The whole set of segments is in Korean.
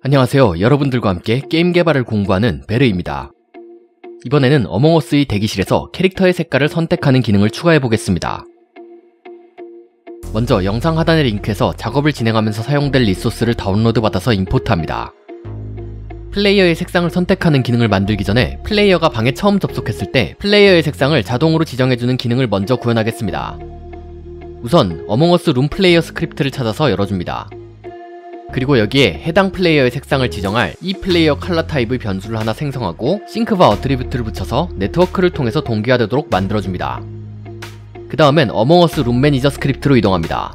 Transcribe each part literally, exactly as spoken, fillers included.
안녕하세요. 여러분들과 함께 게임 개발을 공부하는 베르입니다. 이번에는 어몽어스의 대기실에서 캐릭터의 색깔을 선택하는 기능을 추가해보겠습니다. 먼저 영상 하단의 링크에서 작업을 진행하면서 사용될 리소스를 다운로드 받아서 임포트합니다. 플레이어의 색상을 선택하는 기능을 만들기 전에 플레이어가 방에 처음 접속했을 때 플레이어의 색상을 자동으로 지정해주는 기능을 먼저 구현하겠습니다. 우선 어몽어스 룸 플레이어 스크립트를 찾아서 열어줍니다. 그리고 여기에 해당 플레이어의 색상을 지정할 이 플레이어 컬러 타입의 변수를 하나 생성하고 싱크바 어트리뷰트를 붙여서 네트워크를 통해서 동기화되도록 만들어줍니다. 그 다음엔 어몽어스 룸 매니저 스크립트로 이동합니다.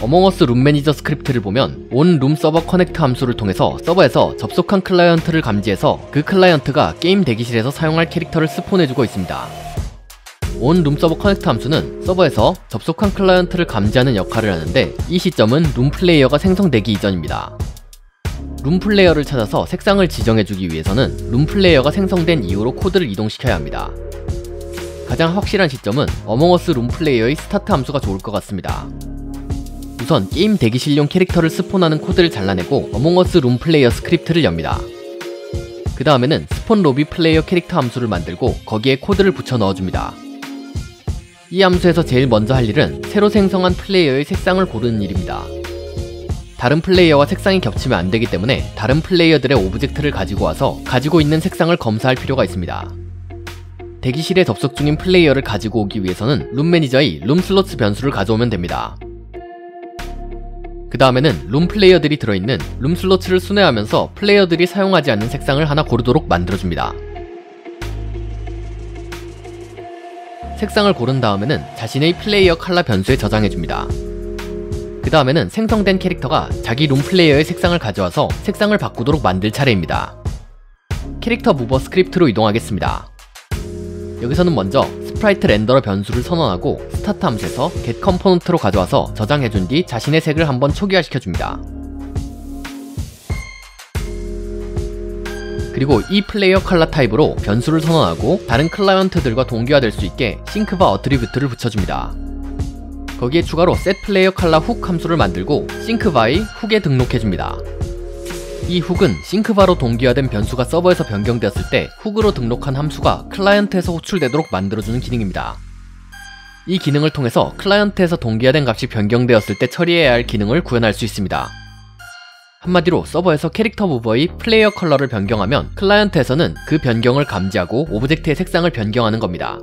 어몽어스 룸 매니저 스크립트를 보면 온 룸 서버 커넥트 함수를 통해서 서버에서 접속한 클라이언트를 감지해서 그 클라이언트가 게임 대기실에서 사용할 캐릭터를 스폰해주고 있습니다. 온 룸 서버 커넥트 함수는 서버에서 접속한 클라이언트를 감지하는 역할을 하는데 이 시점은 룸 플레이어가 생성되기 이전입니다. 룸 플레이어를 찾아서 색상을 지정해주기 위해서는 룸 플레이어가 생성된 이후로 코드를 이동시켜야 합니다. 가장 확실한 시점은 어몽어스 룸 플레이어의 스타트 함수가 좋을 것 같습니다. 우선 게임 대기실용 캐릭터를 스폰하는 코드를 잘라내고 어몽어스 룸 플레이어 스크립트를 엽니다. 그 다음에는 스폰 로비 플레이어 캐릭터 함수를 만들고 거기에 코드를 붙여 넣어줍니다. 이 함수에서 제일 먼저 할 일은 새로 생성한 플레이어의 색상을 고르는 일입니다. 다른 플레이어와 색상이 겹치면 안 되기 때문에 다른 플레이어들의 오브젝트를 가지고 와서 가지고 있는 색상을 검사할 필요가 있습니다. 대기실에 접속 중인 플레이어를 가지고 오기 위해서는 룸 매니저의 룸 슬롯츠 변수를 가져오면 됩니다. 그 다음에는 룸 플레이어들이 들어있는 룸 슬롯츠를 순회하면서 플레이어들이 사용하지 않는 색상을 하나 고르도록 만들어줍니다. 색상을 고른 다음에는 자신의 플레이어 컬러 변수에 저장해줍니다. 그 다음에는 생성된 캐릭터가 자기 룸 플레이어의 색상을 가져와서 색상을 바꾸도록 만들 차례입니다. 캐릭터 무버 스크립트로 이동하겠습니다. 여기서는 먼저 스프라이트 렌더러 변수를 선언하고 스타트 함수에서 get 컴포넌트로 가져와서 저장해준 뒤 자신의 색을 한번 초기화시켜줍니다. 그리고 이 플레이어 컬러 타입으로 변수를 선언하고 다른 클라이언트들과 동기화될 수 있게 싱크바 어트리뷰트를 붙여줍니다. 거기에 추가로 set player color 훅 함수를 만들고 싱크바의 훅에 등록해줍니다. 이 훅은 싱크바로 동기화된 변수가 서버에서 변경되었을 때 훅으로 등록한 함수가 클라이언트에서 호출되도록 만들어주는 기능입니다. 이 기능을 통해서 클라이언트에서 동기화된 값이 변경되었을 때 처리해야 할 기능을 구현할 수 있습니다. 한마디로 서버에서 캐릭터 무버의 플레이어 컬러를 변경하면 클라이언트에서는 그 변경을 감지하고 오브젝트의 색상을 변경하는 겁니다.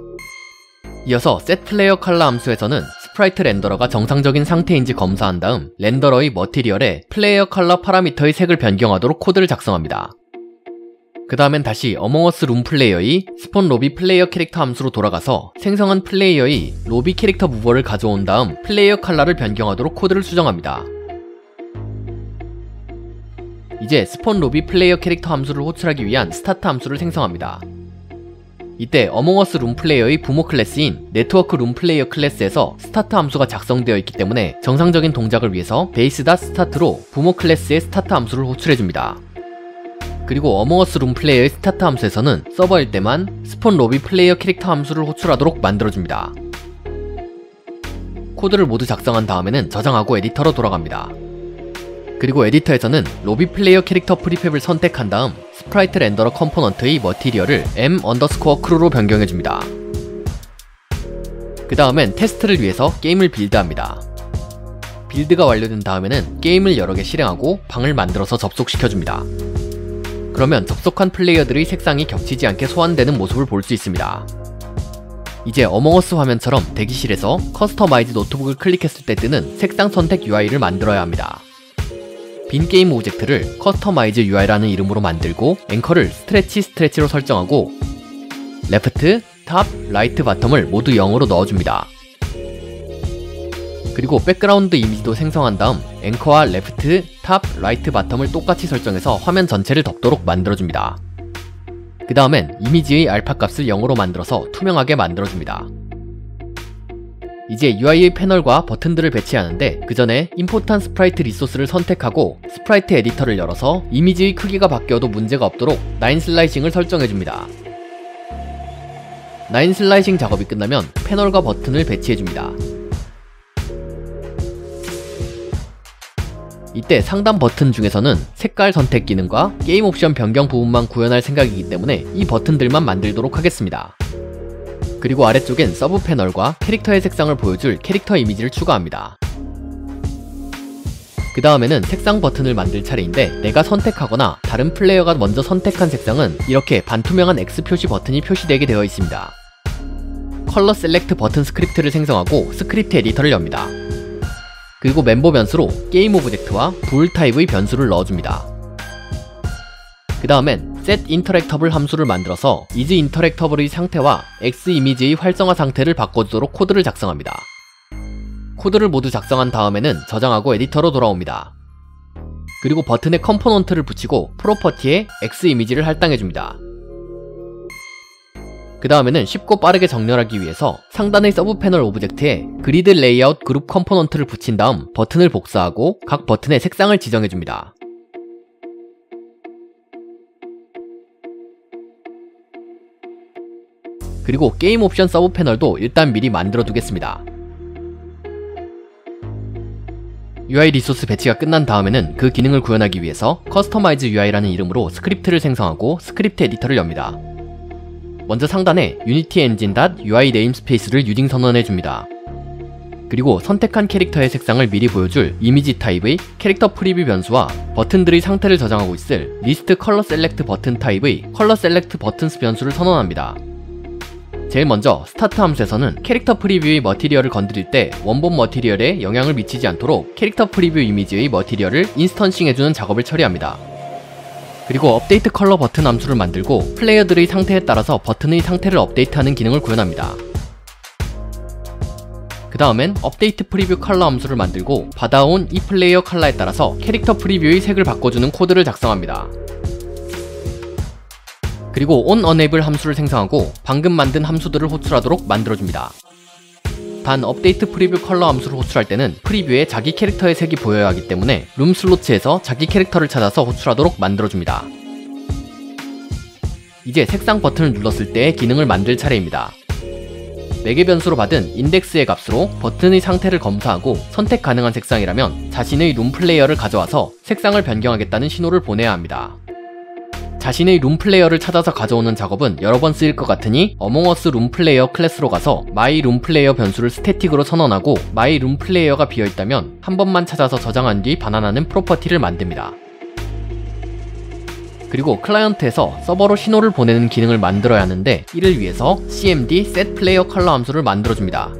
이어서 set player color 함수에서는 스프라이트 렌더러가 정상적인 상태인지 검사한 다음 렌더러의 머티리얼에 플레이어 컬러 파라미터의 색을 변경하도록 코드를 작성합니다. 그 다음엔 다시 어몽어스 룸 플레이어의 스폰 로비 플레이어 캐릭터 함수로 돌아가서 생성한 플레이어의 로비 캐릭터 무버를 가져온 다음 플레이어 컬러를 변경하도록 코드를 수정합니다. 이제 스폰 로비 플레이어 캐릭터 함수를 호출하기 위한 스타트 함수를 생성합니다. 이때 어몽어스 룸 플레이어의 부모 클래스인 네트워크 룸 플레이어 클래스에서 스타트 함수가 작성되어 있기 때문에 정상적인 동작을 위해서 베이스.스타트로 부모 클래스의 스타트 함수를 호출해줍니다. 그리고 어몽어스 룸 플레이어의 스타트 함수에서는 서버일 때만 스폰 로비 플레이어 캐릭터 함수를 호출하도록 만들어줍니다. 코드를 모두 작성한 다음에는 저장하고 에디터로 돌아갑니다. 그리고 에디터에서는 로비 플레이어 캐릭터 프리팹을 선택한 다음 스프라이트 렌더러 컴포넌트의 머티리얼을 m_crew로 변경해줍니다. 그 다음엔 테스트를 위해서 게임을 빌드합니다. 빌드가 완료된 다음에는 게임을 여러 개 실행하고 방을 만들어서 접속시켜줍니다. 그러면 접속한 플레이어들의 색상이 겹치지 않게 소환되는 모습을 볼 수 있습니다. 이제 어몽어스 화면처럼 대기실에서 커스터마이즈 노트북을 클릭했을 때 뜨는 색상 선택 유아이를 만들어야 합니다. 빈 게임 오브젝트를 커스터마이즈 유아이라는 이름으로 만들고 앵커를 스트레치 스트레치로 설정하고 레프트, 탑, 라이트, 바텀을 모두 영으로 넣어줍니다. 그리고 백그라운드 이미지도 생성한 다음 앵커와 레프트, 탑, 라이트, 바텀을 똑같이 설정해서 화면 전체를 덮도록 만들어줍니다. 그 다음엔 이미지의 알파 값을 영으로 만들어서 투명하게 만들어줍니다. 이제 유아이의 패널과 버튼들을 배치하는데 그 전에 임포트한 스프라이트 리소스를 선택하고 스프라이트 에디터를 열어서 이미지의 크기가 바뀌어도 문제가 없도록 나인 슬라이싱을 설정해줍니다. 나인 슬라이싱 작업이 끝나면 패널과 버튼을 배치해줍니다. 이때 상단 버튼 중에서는 색깔 선택 기능과 게임 옵션 변경 부분만 구현할 생각이기 때문에 이 버튼들만 만들도록 하겠습니다. 그리고 아래쪽엔 서브 패널과 캐릭터의 색상을 보여줄 캐릭터 이미지를 추가합니다. 그 다음에는 색상 버튼을 만들 차례인데, 내가 선택하거나 다른 플레이어가 먼저 선택한 색상은 이렇게 반투명한 X 표시 버튼이 표시되게 되어 있습니다. 컬러 셀렉트 버튼 스크립트를 생성하고 스크립트 에디터를 엽니다. 그리고 멤버 변수로 게임 오브젝트와 부울 타입의 변수를 넣어줍니다. 그 다음엔 setInteractable 함수를 만들어서 isInteractable의 상태와 X이미지의 활성화 상태를 바꿔주도록 코드를 작성합니다. 코드를 모두 작성한 다음에는 저장하고 에디터로 돌아옵니다. 그리고 버튼에 컴포넌트를 붙이고 프로퍼티에 X 이미지를 할당해줍니다. 그 다음에는 쉽고 빠르게 정렬하기 위해서 상단의 서브 패널 오브젝트에 그리드 레이아웃 그룹 컴포넌트를 붙인 다음 버튼을 복사하고 각 버튼의 색상을 지정해줍니다. 그리고 게임 옵션 서브 패널도 일단 미리 만들어두겠습니다. 유아이 리소스 배치가 끝난 다음에는 그 기능을 구현하기 위해서 커스터마이즈 유아이라는 이름으로 스크립트를 생성하고 스크립트 에디터를 엽니다. 먼저 상단에 UnityEngine.유아이 네임스페이스를 유징 선언해줍니다. 그리고 선택한 캐릭터의 색상을 미리 보여줄 이미지 타입의 캐릭터 프리뷰 변수와 버튼들의 상태를 저장하고 있을 리스트 컬러 셀렉트 버튼 타입의 컬러 셀렉트 버튼스 변수를 선언합니다. 제일 먼저 스타트 함수에서는 캐릭터 프리뷰의 머티리얼을 건드릴 때 원본 머티리얼에 영향을 미치지 않도록 캐릭터 프리뷰 이미지의 머티리얼을 인스턴싱 해주는 작업을 처리합니다. 그리고 업데이트 컬러 버튼 함수를 만들고 플레이어들의 상태에 따라서 버튼의 상태를 업데이트하는 기능을 구현합니다. 그 다음엔 업데이트 프리뷰 컬러 함수를 만들고 받아온 이 플레이어 컬러에 따라서 캐릭터 프리뷰의 색을 바꿔주는 코드를 작성합니다. 그리고 onEnable 함수를 생성하고 방금 만든 함수들을 호출하도록 만들어줍니다. 단 업데이트 프리뷰 컬러 함수를 호출할 때는 프리뷰에 자기 캐릭터의 색이 보여야 하기 때문에 룸 슬롯츠에서 자기 캐릭터를 찾아서 호출하도록 만들어줍니다. 이제 색상 버튼을 눌렀을 때의 기능을 만들 차례입니다. 네 개 변수로 받은 인덱스의 값으로 버튼의 상태를 검사하고 선택 가능한 색상이라면 자신의 룸 플레이어를 가져와서 색상을 변경하겠다는 신호를 보내야 합니다. 자신의 룸 플레이어를 찾아서 가져오는 작업은 여러 번 쓰일 것 같으니 어몽어스 룸 플레이어 클래스로 가서 마이 룸 플레이어 변수를 스태틱으로 선언하고 마이 룸 플레이어가 비어있다면 한 번만 찾아서 저장한 뒤 반환하는 프로퍼티를 만듭니다. 그리고 클라이언트에서 서버로 신호를 보내는 기능을 만들어야 하는데, 이를 위해서 cmd set player color 함수를 만들어줍니다.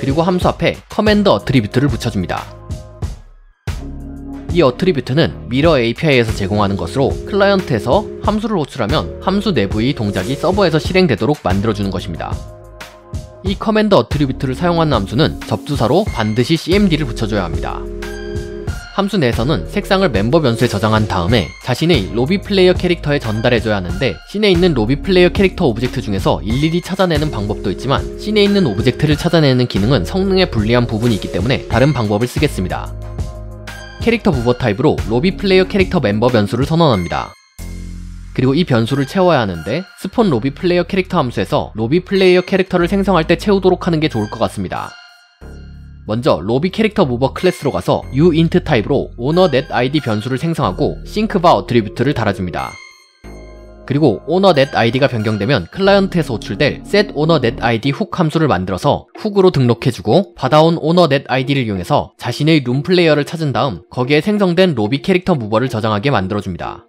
그리고 함수 앞에 커맨드 어트리뷰트를 붙여줍니다. 이 어트리뷰트는 미러 에이피아이에서 제공하는 것으로 클라이언트에서 함수를 호출하면 함수 내부의 동작이 서버에서 실행되도록 만들어주는 것입니다. 이 커맨드 어트리뷰트를 사용하는 함수는 접두사로 반드시 씨엠디를 붙여줘야 합니다. 함수 내에서는 색상을 멤버 변수에 저장한 다음에 자신의 로비 플레이어 캐릭터에 전달해줘야 하는데, 씬에 있는 로비 플레이어 캐릭터 오브젝트 중에서 일일이 찾아내는 방법도 있지만 씬에 있는 오브젝트를 찾아내는 기능은 성능에 불리한 부분이 있기 때문에 다른 방법을 쓰겠습니다. 캐릭터 무버 타입으로 로비 플레이어 캐릭터 멤버 변수를 선언합니다. 그리고 이 변수를 채워야 하는데 스폰 로비 플레이어 캐릭터 함수에서 로비 플레이어 캐릭터를 생성할 때 채우도록 하는 게 좋을 것 같습니다. 먼저 로비 캐릭터 무버 클래스로 가서 uint 타입으로 owner net 아이디 변수를 생성하고 싱크바 어트리뷰트를 달아줍니다. 그리고 owner net 아이디가 변경되면 클라이언트에서 호출될 set owner net 아이디 훅 함수를 만들어서 훅으로 등록해주고 받아온 owner net 아이디를 이용해서 자신의 룸 플레이어를 찾은 다음 거기에 생성된 로비 캐릭터 무버를 저장하게 만들어줍니다.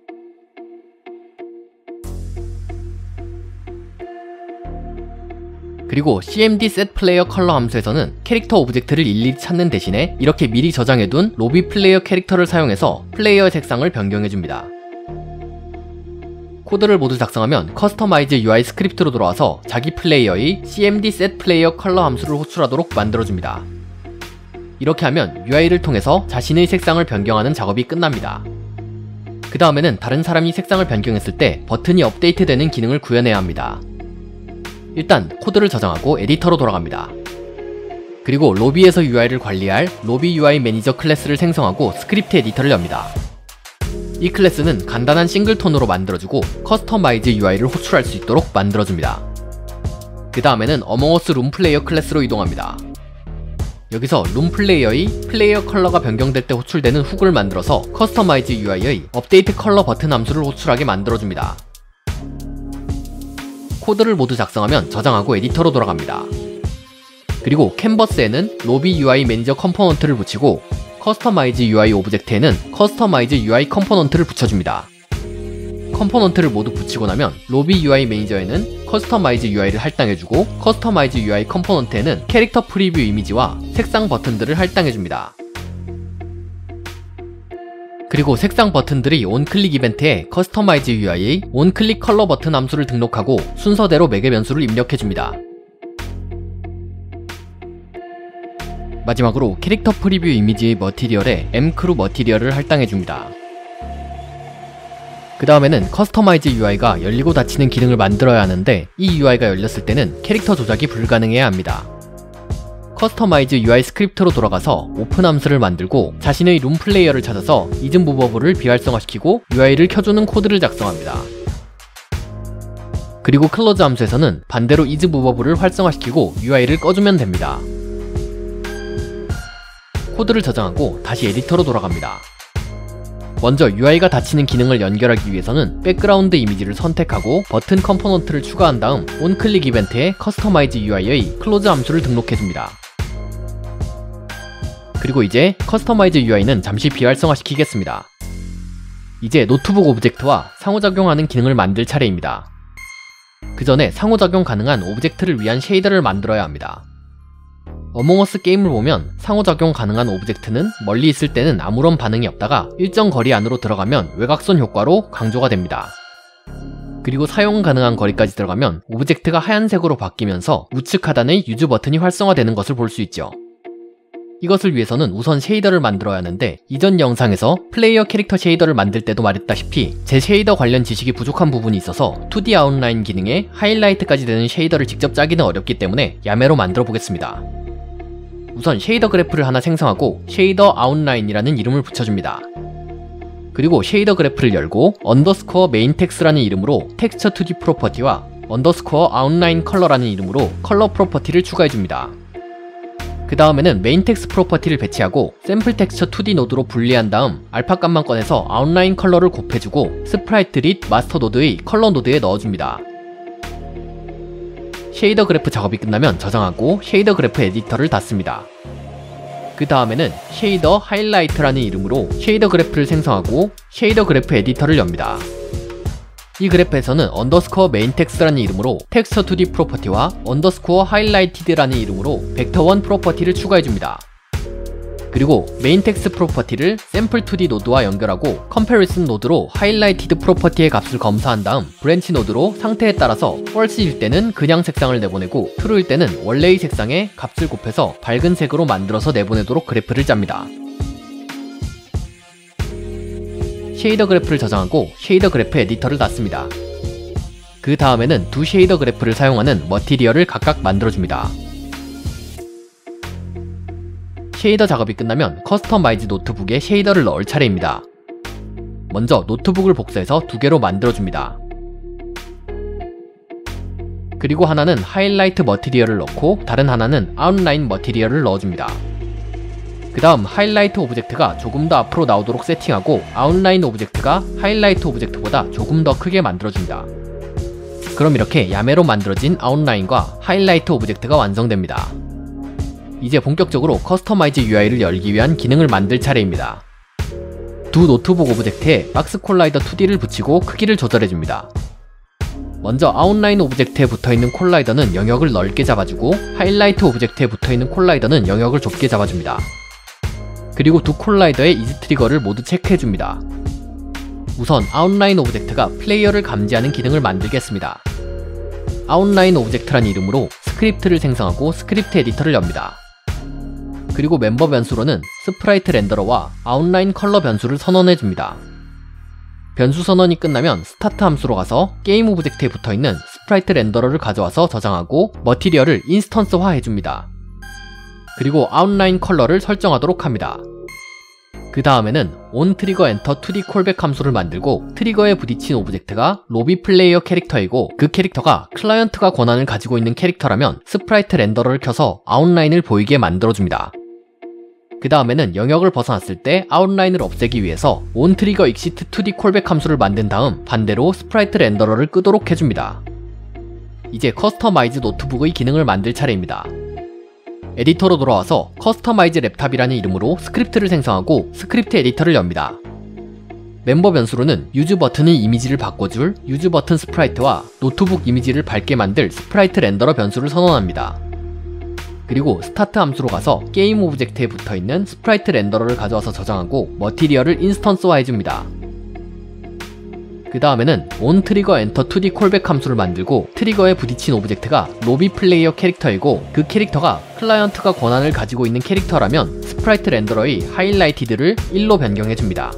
그리고 cmd set player color 함수에서는 캐릭터 오브젝트를 일일이 찾는 대신에 이렇게 미리 저장해둔 로비 플레이어 캐릭터를 사용해서 플레이어의 색상을 변경해줍니다. 코드를 모두 작성하면 커스터마이즈 유아이 스크립트로 돌아와서 자기 플레이어의 cmd set player color 함수를 호출하도록 만들어줍니다. 이렇게 하면 유아이를 통해서 자신의 색상을 변경하는 작업이 끝납니다. 그 다음에는 다른 사람이 색상을 변경했을 때 버튼이 업데이트 되는 기능을 구현해야 합니다. 일단 코드를 저장하고 에디터로 돌아갑니다. 그리고 로비에서 유아이를 관리할 로비 유아이 매니저 클래스를 생성하고 스크립트 에디터를 엽니다. 이 클래스는 간단한 싱글톤으로 만들어주고 커스터마이즈 유아이를 호출할 수 있도록 만들어줍니다. 그 다음에는 어몽어스 룸플레이어 클래스로 이동합니다. 여기서 룸 플레이어의 플레이어 컬러가 변경될 때 호출되는 훅을 만들어서 커스터마이즈 유아이의 업데이트 컬러 버튼 함수를 호출하게 만들어줍니다. 코드를 모두 작성하면 저장하고 에디터로 돌아갑니다. 그리고 캔버스에는 로비 유아이 매니저 컴포넌트를 붙이고 커스터마이즈 유아이 오브젝트에는 커스터마이즈 유아이 컴포넌트를 붙여줍니다. 컴포넌트를 모두 붙이고 나면 로비 유아이 매니저에는 커스터마이즈 유아이를 할당해주고 커스터마이즈 유아이 컴포넌트에는 캐릭터 프리뷰 이미지와 색상 버튼들을 할당해줍니다. 그리고 색상 버튼들이 온클릭 이벤트에 커스터마이즈 유아이의 온클릭 컬러 버튼 함수를 등록하고 순서대로 매개 변수를 입력해줍니다. 마지막으로 캐릭터 프리뷰 이미지의 머티리얼에 엠크루 머티리얼을 할당해줍니다. 그 다음에는 커스터마이즈 유아이가 열리고 닫히는 기능을 만들어야 하는데 이 유아이가 열렸을 때는 캐릭터 조작이 불가능해야 합니다. 커스터마이즈 유아이 스크립트로 돌아가서 오픈 함수를 만들고 자신의 룸 플레이어를 찾아서 이즈 무버블을 비활성화시키고 유아이를 켜주는 코드를 작성합니다. 그리고 클로즈 함수에서는 반대로 이즈 무버블을 활성화시키고 유아이를 꺼주면 됩니다. 코드를 저장하고 다시 에디터로 돌아갑니다. 먼저 유아이가 닫히는 기능을 연결하기 위해서는 백그라운드 이미지를 선택하고 버튼 컴포넌트를 추가한 다음 온클릭 이벤트에 커스터마이즈 유아이의 클로즈 함수를 등록해줍니다. 그리고 이제 커스터마이즈 유아이는 잠시 비활성화시키겠습니다. 이제 노트북 오브젝트와 상호작용하는 기능을 만들 차례입니다. 그 전에 상호작용 가능한 오브젝트를 위한 쉐이더를 만들어야 합니다. 어몽어스 게임을 보면 상호작용 가능한 오브젝트는 멀리 있을 때는 아무런 반응이 없다가 일정 거리 안으로 들어가면 외곽선 효과로 강조가 됩니다. 그리고 사용 가능한 거리까지 들어가면 오브젝트가 하얀색으로 바뀌면서 우측 하단의 유즈 버튼이 활성화되는 것을 볼 수 있죠. 이것을 위해서는 우선 쉐이더를 만들어야 하는데 이전 영상에서 플레이어 캐릭터 쉐이더를 만들 때도 말했다시피 제 쉐이더 관련 지식이 부족한 부분이 있어서 투디 아웃라인 기능에 하이라이트까지 되는 쉐이더를 직접 짜기는 어렵기 때문에 야매로 만들어 보겠습니다. 우선 쉐이더 그래프를 하나 생성하고 쉐이더 아웃라인이라는 이름을 붙여줍니다. 그리고 쉐이더 그래프를 열고 언더스코어 메인 텍스라는 이름으로 텍스처 투디 프로퍼티와 언더스코어 아웃라인 컬러라는 이름으로 컬러 프로퍼티를 추가해줍니다. 그 다음에는 메인 텍스 프로퍼티를 배치하고 샘플 텍스처 투디 노드로 분리한 다음 알파 값만 꺼내서 아웃라인 컬러를 곱해주고 스프라이트 릿 마스터 노드의 컬러 노드에 넣어줍니다. 쉐이더 그래프 작업이 끝나면 저장하고 쉐이더 그래프 에디터를 닫습니다. 그 다음에는 쉐이더 하이라이트라는 이름으로 쉐이더 그래프를 생성하고 쉐이더 그래프 에디터를 엽니다. 이 그래프에서는 언더스코어 메인 텍스라는 이름으로 텍스처 투디 프로퍼티와 언더스코어 하이라이티드라는 이름으로 벡터원 프로퍼티를 추가해줍니다. 그리고 메인 텍스 프로퍼티를 샘플 투디 노드와 연결하고 컴패리슨 노드로 하이라이티드 프로퍼티의 값을 검사한 다음 브랜치 노드로 상태에 따라서 false일 때는 그냥 색상을 내보내고 true일 때는 원래의 색상에 값을 곱해서 밝은 색으로 만들어서 내보내도록 그래프를 짭니다. 쉐이더 그래프를 저장하고 쉐이더 그래프 에디터를 닫습니다. 그 다음에는 두 쉐이더 그래프를 사용하는 머티리얼을 각각 만들어줍니다. 쉐이더 작업이 끝나면 커스터마이즈 노트북에 쉐이더를 넣을 차례입니다. 먼저 노트북을 복사해서 두 개로 만들어줍니다. 그리고 하나는 하이라이트 머티리얼을 넣고 다른 하나는 아웃라인 머티리얼을 넣어줍니다. 그 다음 하이라이트 오브젝트가 조금 더 앞으로 나오도록 세팅하고 아웃라인 오브젝트가 하이라이트 오브젝트보다 조금 더 크게 만들어줍니다. 그럼 이렇게 야매로 만들어진 아웃라인과 하이라이트 오브젝트가 완성됩니다. 이제 본격적으로 커스터마이즈 유아이를 열기 위한 기능을 만들 차례입니다. 두 노트북 오브젝트에 박스 콜라이더 투디를 붙이고 크기를 조절해줍니다. 먼저 아웃라인 오브젝트에 붙어있는 콜라이더는 영역을 넓게 잡아주고 하이라이트 오브젝트에 붙어있는 콜라이더는 영역을 좁게 잡아줍니다. 그리고 두 콜라이더의 이즈 트리거를 모두 체크해줍니다. 우선 아웃라인 오브젝트가 플레이어를 감지하는 기능을 만들겠습니다. 아웃라인 오브젝트란 이름으로 스크립트를 생성하고 스크립트 에디터를 엽니다. 그리고 멤버 변수로는 스프라이트 렌더러와 아웃라인 컬러 변수를 선언해줍니다. 변수 선언이 끝나면 스타트 함수로 가서 게임 오브젝트에 붙어있는 스프라이트 렌더러를 가져와서 저장하고 머티리얼을 인스턴스화 해줍니다. 그리고 아웃라인 컬러를 설정하도록 합니다. 그 다음에는 온 트리거 엔터 투디 콜백 함수를 만들고 트리거에 부딪힌 오브젝트가 로비 플레이어 캐릭터이고 그 캐릭터가 클라이언트가 권한을 가지고 있는 캐릭터라면 스프라이트 렌더러를 켜서 아웃라인을 보이게 만들어줍니다. 그 다음에는 영역을 벗어났을 때 아웃라인을 없애기 위해서 온 트리거 익시트 투디 콜백 함수를 만든 다음 반대로 스프라이트 렌더러를 끄도록 해줍니다. 이제 커스터마이즈 노트북의 기능을 만들 차례입니다. 에디터로 돌아와서 커스터마이즈 랩탑이라는 이름으로 스크립트를 생성하고 스크립트 에디터를 엽니다. 멤버 변수로는 유즈 버튼의 이미지를 바꿔줄 유즈 버튼 스프라이트와 노트북 이미지를 밝게 만들 스프라이트 렌더러 변수를 선언합니다. 그리고 스타트 함수로 가서 게임 오브젝트에 붙어있는 스프라이트 렌더러를 가져와서 저장하고 머티리얼을 인스턴스화 해줍니다. 그 다음에는 온 트리거 엔터 투디 콜백 함수를 만들고 트리거에 부딪힌 오브젝트가 로비 플레이어 캐릭터이고 그 캐릭터가 클라이언트가 권한을 가지고 있는 캐릭터라면 스프라이트 렌더러의 하이라이티드를 일로 변경해줍니다.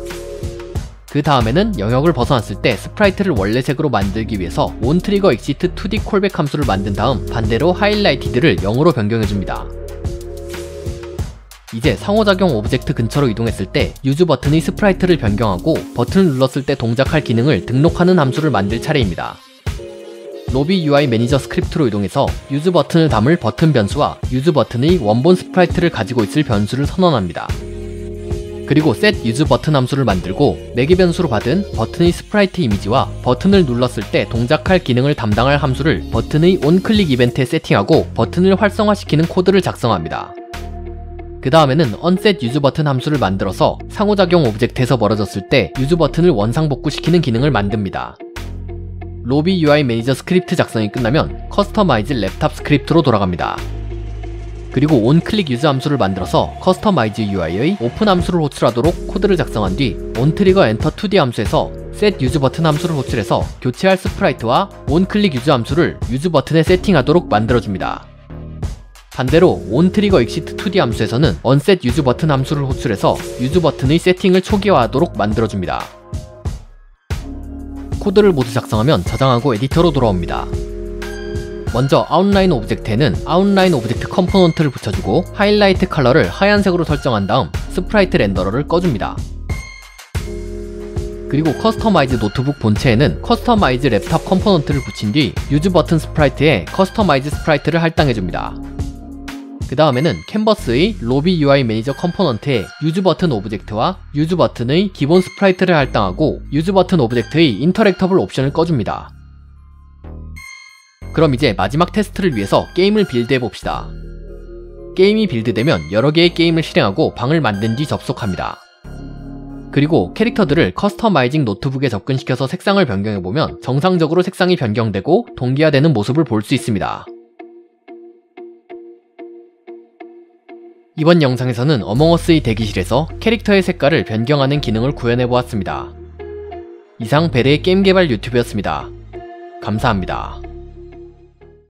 그 다음에는 영역을 벗어났을 때 스프라이트를 원래 색으로 만들기 위해서 온 트리거 익시트 투디 콜백 함수를 만든 다음 반대로 하이라이티드를 영으로 변경해줍니다. 이제 상호작용 오브젝트 근처로 이동했을 때 유즈 버튼의 스프라이트를 변경하고 버튼을 눌렀을 때 동작할 기능을 등록하는 함수를 만들 차례입니다. 로비 유아이 매니저 스크립트로 이동해서 유즈 버튼을 담을 버튼 변수와 유즈 버튼의 원본 스프라이트를 가지고 있을 변수를 선언합니다. 그리고 set use 버튼 함수를 만들고 매개 변수로 받은 버튼의 스프라이트 이미지와 버튼을 눌렀을 때 동작할 기능을 담당할 함수를 버튼의 온클릭 이벤트에 세팅하고 버튼을 활성화시키는 코드를 작성합니다. 그 다음에는 unset use 버튼 함수를 만들어서 상호작용 오브젝트에서 멀어졌을 때 use 버튼을 원상복구시키는 기능을 만듭니다. 로비 유아이 매니저 스크립트 작성이 끝나면 커스터마이즈 랩탑 스크립트로 돌아갑니다. 그리고 온클릭 유즈 함수를 만들어서 커스터마이즈 유아이의 오픈 함수를 호출하도록 코드를 작성한 뒤 온 트리거 엔터 투디 함수에서 set use 버튼 함수를 호출해서 교체할 스프라이트와 온클릭 유즈 함수를 유즈 버튼에 세팅하도록 만들어줍니다. 반대로 온 트리거 익시트 투디 함수에서는 unset use 버튼 함수를 호출해서 유즈 버튼의 세팅을 초기화하도록 만들어줍니다. 코드를 모두 작성하면 저장하고 에디터로 돌아옵니다. 먼저 아웃라인 오브젝트에는 아웃라인 오브젝트 컴포넌트를 붙여주고 하이라이트 컬러를 하얀색으로 설정한 다음 스프라이트 렌더러를 꺼줍니다. 그리고 커스터마이즈 노트북 본체에는 커스터마이즈 랩탑 컴포넌트를 붙인 뒤 유즈 버튼 스프라이트에 커스터마이즈 스프라이트를 할당해줍니다. 그 다음에는 캔버스의 로비 유아이 매니저 컴포넌트에 유즈 버튼 오브젝트와 유즈 버튼의 기본 스프라이트를 할당하고 유즈 버튼 오브젝트의 인터랙터블 옵션을 꺼줍니다. 그럼 이제 마지막 테스트를 위해서 게임을 빌드해봅시다. 게임이 빌드되면 여러 개의 게임을 실행하고 방을 만든 뒤 접속합니다. 그리고 캐릭터들을 커스터마이징 노트북에 접근시켜서 색상을 변경해보면 정상적으로 색상이 변경되고 동기화되는 모습을 볼 수 있습니다. 이번 영상에서는 어몽어스의 대기실에서 캐릭터의 색깔을 변경하는 기능을 구현해보았습니다. 이상 베레의 게임 개발 유튜브였습니다. 감사합니다.